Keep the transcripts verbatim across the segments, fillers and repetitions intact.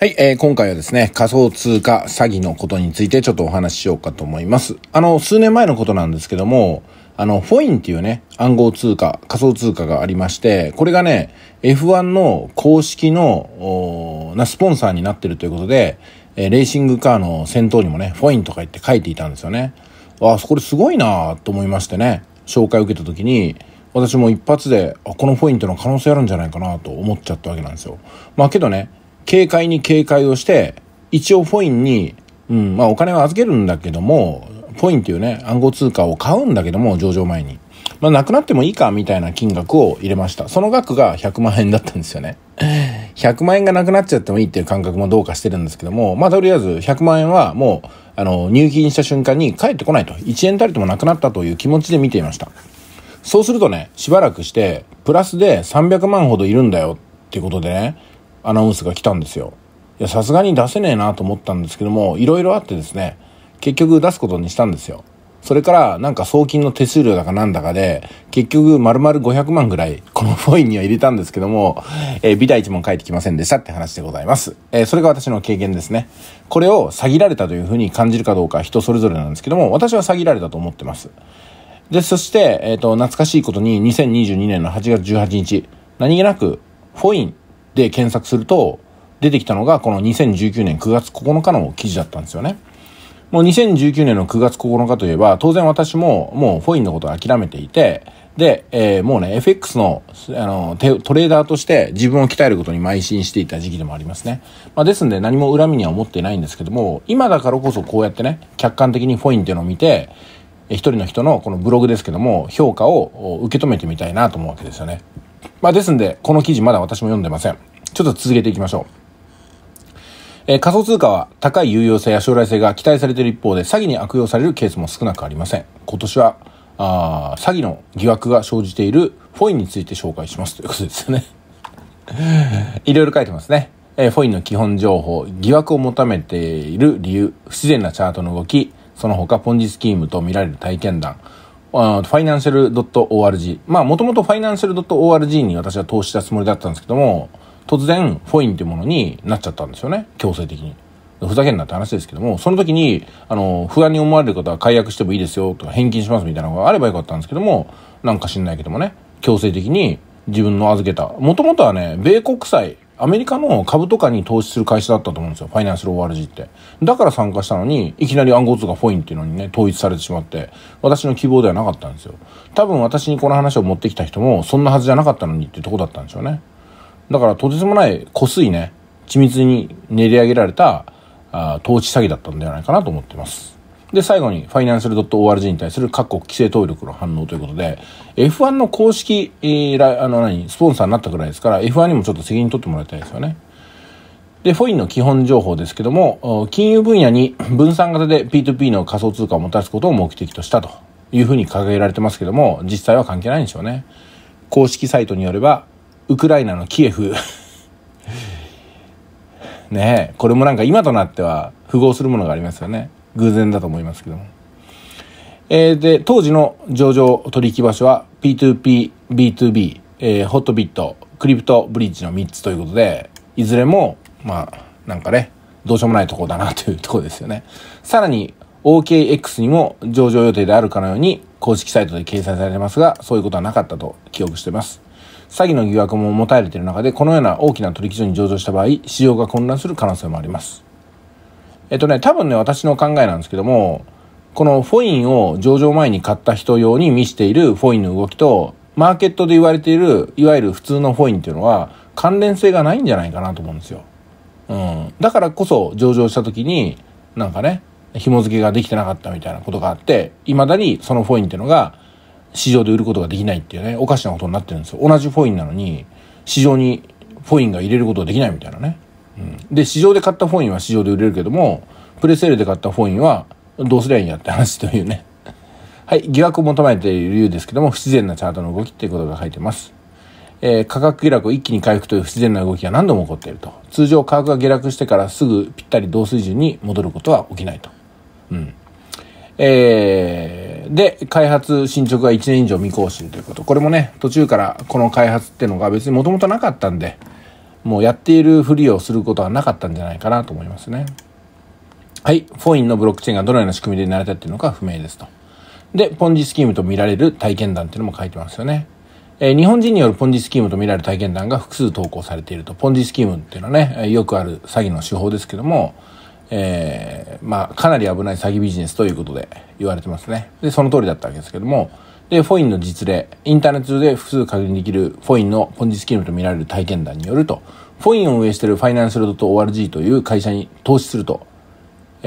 はい、えー、今回はですね、仮想通貨詐欺のことについてちょっとお話ししようかと思います。あの、数年前のことなんですけども、あの、フォインっていうね、暗号通貨、仮想通貨がありまして、これがね、エフワン の公式の、な、スポンサーになってるということで、えー、レーシングカーの先頭にもね、フォインとか言って書いていたんですよね。ああ、これすごいなと思いましてね、紹介を受けた時に、私も一発で、あ、このフォインとの可能性あるんじゃないかなと思っちゃったわけなんですよ。まあけどね、警戒に警戒をして、一応フォインに、うん、まあお金は預けるんだけども、フォインっていうね、暗号通貨を買うんだけども、上場前に。まあなくなってもいいか、みたいな金額を入れました。その額がひゃくまんえんだったんですよね。ひゃくまんえんがなくなっちゃってもいいっていう感覚もどうかしてるんですけども、まあとりあえずひゃくまんえんはもう、あの、入金した瞬間に返ってこないと。いちえんたりともなくなったという気持ちで見ていました。そうするとね、しばらくして、プラスでさんびゃくまんほどいるんだよっていうことでね、アナウンスが来たんですよ。いや、さすがに出せねえなと思ったんですけども、いろいろあってですね、結局出すことにしたんですよ。それから、なんか送金の手数料だかなんだかで、結局、丸々ごひゃくまんぐらい、このフォインには入れたんですけども、えー、ビダ一文返ってきませんでしたって話でございます。えー、それが私の経験ですね。これを詐欺られたというふうに感じるかどうか人それぞれなんですけども、私は詐欺られたと思ってます。で、そして、えっと、懐かしいことに、にせんにじゅうにねんのはちがつじゅうはちにち、何気なく、フォイン、で検索すると出てきたのがこのにせんじゅうきゅうねんくがつここのかの記事だったんですよね。もうにせんじゅうきゅうねんのくがつここのかといえば当然私ももうフォインのことを諦めていて、で、えー、もうね エフエックス の、 あのトレーダーとして自分を鍛えることに邁進していた時期でもありますね。まあ、ですんで何も恨みには思ってないんですけども、今だからこそこうやってね客観的にフォインっていうのを見て一人の人のこのブログですけども評価を受け止めてみたいなと思うわけですよね。まあ、ですんでこの記事まだ私も読んでません。ちょっと続けていきましょう。えー、仮想通貨は高い有用性や将来性が期待されている一方で詐欺に悪用されるケースも少なくありません。今年はあ詐欺の疑惑が生じているフォインについて紹介しますということですよね。いろいろ書いてますね。えー、フォインの基本情報、疑惑を求めている理由、不自然なチャートの動き、その他ポンジスキームと見られる体験談、ファイナンシャル .org、 まあもともとファイナンシャル .org に私は投資したつもりだったんですけども、突然フォインというものになっちゃったんですよね。強制的にふざけんなって話ですけども、その時にあの不安に思われる方は解約してもいいですよとか返金しますみたいなのがあればよかったんですけども、なんか知んないけどもね、強制的に自分の預けた、もともとはね米国債、アメリカの株とかに投資する会社だったと思うんですよ、ファイナンシャル オーアールジー って。だから参加したのにいきなり暗号通貨フォインっていうのにね統一されてしまって、私の希望ではなかったんですよ。多分私にこの話を持ってきた人もそんなはずじゃなかったのにっていうとこだったんでしょうね。だからとてつもない濃いね、緻密に練り上げられたあ統治詐欺だったんではないかなと思っています。で、最後にファイナンシャル .org に対する各国規制当局の反応ということで、 エフワン の公式、えー、あの何スポンサーになったくらいですから エフワン にもちょっと責任取ってもらいたいですよね。で、フォインの基本情報ですけども、金融分野に分散型で ピーツーピー の仮想通貨をもたらすことを目的としたというふうに掲げられてますけども、実際は関係ないんでしょうね。公式サイトによればウクライナのキエフねえ、これもなんか今となっては符合するものがありますよね。偶然だと思いますけども、えー、で当時の上場取引場所は ピーツーピー、ビーツービー、えー、ホットビット、クリプトブリッジのみっつということで、いずれもまあなんかねどうしようもないところだなというところですよね。さらに オーケーエックス にも上場予定であるかのように公式サイトで掲載されてますが、そういうことはなかったと記憶しています。詐欺の疑惑も持たれている中で、このような大きな取引所に上場した場合、市場が混乱する可能性もあります。えっとね、多分ね、私の考えなんですけども、このフォインを上場前に買った人用に見せているフォインの動きと、マーケットで言われている、いわゆる普通のフォインっていうのは、関連性がないんじゃないかなと思うんですよ。うん。だからこそ、上場した時に、なんかね、紐付けができてなかったみたいなことがあって、未だにそのフォインっていうのが、市場で売ることができないっていうね、おかしなことになってるんですよ。同じフォインなのに、市場にフォインが入れることができないみたいなね。うん、で、市場で買ったフォインは市場で売れるけども、プレセールで買ったフォインはどうすりゃいいんやって話というね。はい、疑惑を求めている理由ですけども、不自然なチャートの動きっていうことが書いてます。えー、価格下落を一気に回復という不自然な動きが何度も起こっていると。通常価格が下落してからすぐぴったり同水準に戻ることは起きないと。うん。えーで、開発進捗がいちねん以上未更新ということ。これもね、途中からこの開発っていうのが別にもともとなかったんで、もうやっているふりをすることはなかったんじゃないかなと思いますね。はい、フォインのブロックチェーンがどのような仕組みで成り立っているのか不明ですと。で、ポンジスキームと見られる体験談っていうのも書いてますよね。えー、日本人によるポンジスキームと見られる体験談が複数投稿されていると。ポンジスキームっていうのはね、よくある詐欺の手法ですけども、えー、まあかなり危ない詐欺ビジネスということで言われてますね。で、その通りだったわけですけども、で、フォインの実例、インターネットで複数確認できるフォインのポンジスキームと見られる体験談によると、フォインを運営しているファイナンシャル .org という会社に投資すると、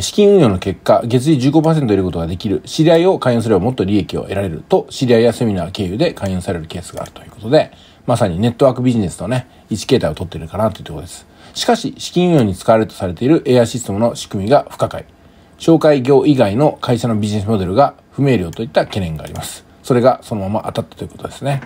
資金運用の結果、月利 じゅうごパーセント 得ることができる、知り合いを勧誘すればもっと利益を得られると、知り合いやセミナー経由で勧誘されるケースがあるということで、まさにネットワークビジネスのね、位置形態を取っているかなというところです。しかし、資金運用に使われるとされている エーアイ システムの仕組みが不可解。紹介業以外の会社のビジネスモデルが不明瞭といった懸念があります。それがそのまま当たったということですね。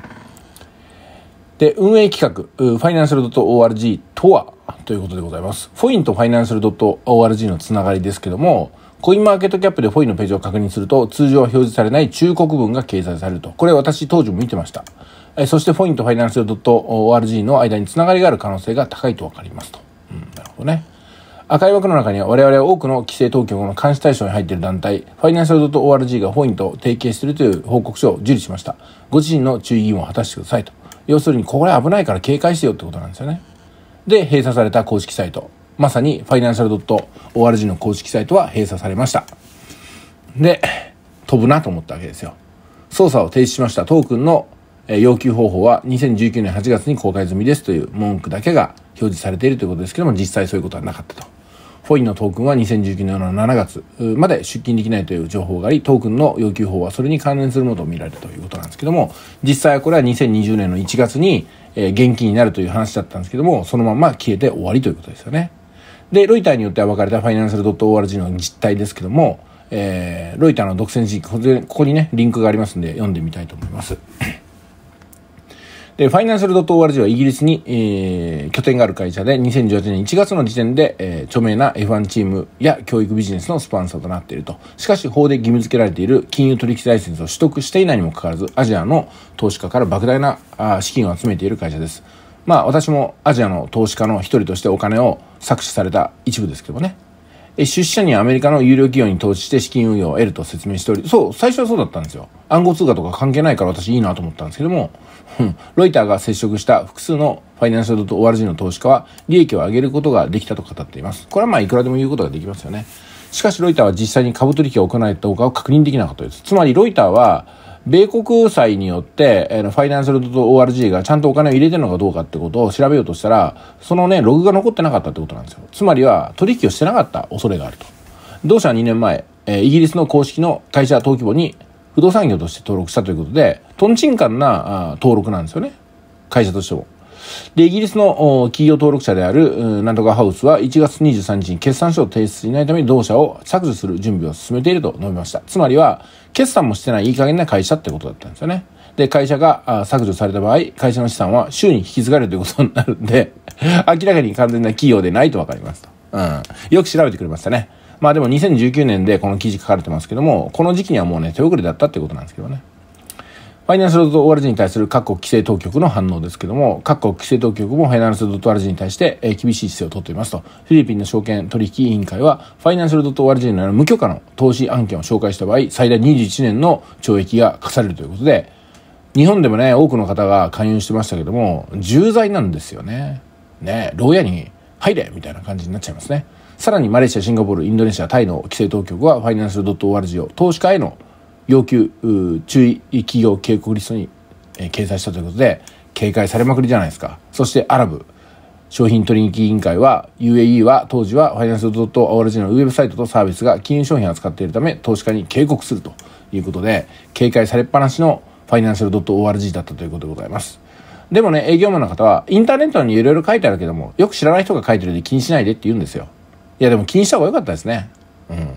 で、運営企画、ファイナンシャル ドット オーアールジー とはということでございます。フォインと ファイナンシャル ドット オーアールジー のつながりですけども、コインマーケットキャップでフォインのページを確認すると、通常は表示されない忠告文が掲載されると。これ私当時も見てました。えそしてフォインと ファイナンシャル ドット オーアールジー の間につながりがある可能性が高いとわかりますと。うん、なるほどね。赤い枠の中には我々は多くの規制当局の監視対象に入っている団体、ファイナンシャル ドット オーアールジー がフォインと提携しているという報告書を受理しました。ご自身の注意義務を果たしてくださいと。要するにこれ危ないから警戒してよってことなんですよね。で、閉鎖された公式サイト、まさに ファイナンシャル ドット オーアールジー の公式サイトは閉鎖されました。で、飛ぶなと思ったわけですよ。操作を停止しました。トークンの要求方法はにせんじゅうきゅうねんはちがつに公開済みですという文句だけが表示されているということですけども、実際そういうことはなかったと。フォインのトークンはにせんじゅうきゅうねんのしちがつまで出金できないという情報があり、トークンの要求法はそれに関連するものと見られるということなんですけども、実際はこれはにせんにじゅうねんのいちがつに現金になるという話だったんですけども、そのまま消えて終わりということですよね。で、ロイターによって暴かれたファイナンシャル .org の実態ですけども、えー、ロイターの独占地域、ここにね、リンクがありますんで読んでみたいと思います。で、ファイナンシャル .org はイギリスに、えー、拠点がある会社で、にせんじゅうはちねんいちがつの時点で、えー、著名な エフワン チームや教育ビジネスのスポンサーとなっていると。しかし、法で義務付けられている金融取引ライセンスを取得していないにもかかわらず、アジアの投資家から莫大なあ資金を集めている会社です。まあ、私もアジアの投資家の一人としてお金を搾取された一部ですけどもね。出資者にアメリカの有料企業に投資して資金運用を得ると説明しており、そう、最初はそうだったんですよ。暗号通貨とか関係ないから私いいなと思ったんですけども、ロイターが接触した複数のファイナンシャル .org の投資家は利益を上げることができたと語っています。これはまあいくらでも言うことができますよね。しかしロイターは実際に株取引を行えたかを確認できなかったです。つまりロイターは、米国債によって、えー、ファイナンシャル .org がちゃんとお金を入れてるのかどうかってことを調べようとしたら、そのね、ログが残ってなかったってことなんですよ。つまりは、取引をしてなかった恐れがあると。同社はにねんまえ、えー、イギリスの公式の会社登記簿に不動産業として登録したということで、とんちんかんな登録なんですよね。会社としても。で、イギリスの企業登録者であるなんとかハウスはいちがつにじゅうさんにちに決算書を提出しないために同社を削除する準備を進めていると述べました。つまりは決算もしてないいい加減な会社ってことだったんですよね。で、会社が削除された場合、会社の資産は州に引き継がれるということになるんで明らかに完全な企業でないと分かりますと。うん、よく調べてくれましたね。まあでもにせんじゅうきゅうねんでこの記事書かれてますけども、この時期にはもうね、手遅れだったってことなんですけどね。ファイナンシャル .org に対する各国規制当局の反応ですけども、各国規制当局もファイナンシャル .org に対して厳しい姿勢をとっていますと。フィリピンの証券取引委員会は、ファイナンシャル .org の無許可の投資案件を紹介した場合、最大にじゅういちねんの懲役が課されるということで、日本でもね、多くの方が勧誘してましたけども、重罪なんですよね。ね、牢屋に入れみたいな感じになっちゃいますね。さらにマレーシア、シンガポール、インドネシア、タイの規制当局は、ファイナンシャル .org を投資家への要求、注意企業警告リストに、えー、掲載したということで、警戒されまくりじゃないですか。そしてアラブ商品取引委員会は、 ユーエーイー は当時はファイナンシャル .org のウェブサイトとサービスが金融商品を扱っているため、投資家に警告するということで、警戒されっぱなしのファイナンシャル .org だったということでございます。でもね、営業マンの方はインターネットにいろいろ書いてあるけども、よく知らない人が書いてるで気にしないでって言うんですよ。いや、でも気にした方が良かったですね。うん、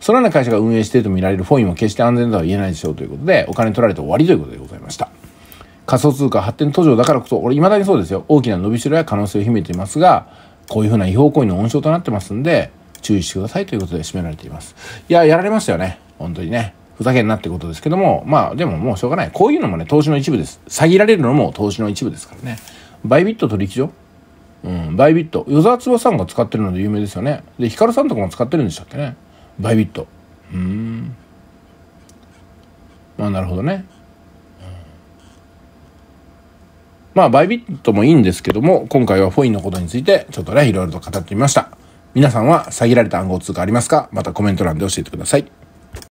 そのような会社が運営していると見られるフォインも決して安全とは言えないでしょうということで、お金取られて終わりということでございました。仮想通貨発展途上だからこそ、俺未だにそうですよ、大きな伸びしろや可能性を秘めていますが、こういうふうな違法行為の温床となってますんで、注意してくださいということで締められています。いや、やられましたよね。本当にね。ふざけんなってことですけども、まあでももうしょうがない。こういうのもね、投資の一部です。詐欺られるのも投資の一部ですからね。バイビット取引所うん、バイビット、与沢翼さんが使ってるので有名ですよね。でヒカルさんとかも使ってるんでしたっけね、バイビット。うーん、まあなるほどね。まあバイビットもいいんですけども、今回はフォインのことについてちょっとねいろいろと語ってみました。皆さんは詐欺られた暗号通貨ありますか？またコメント欄で教えてください。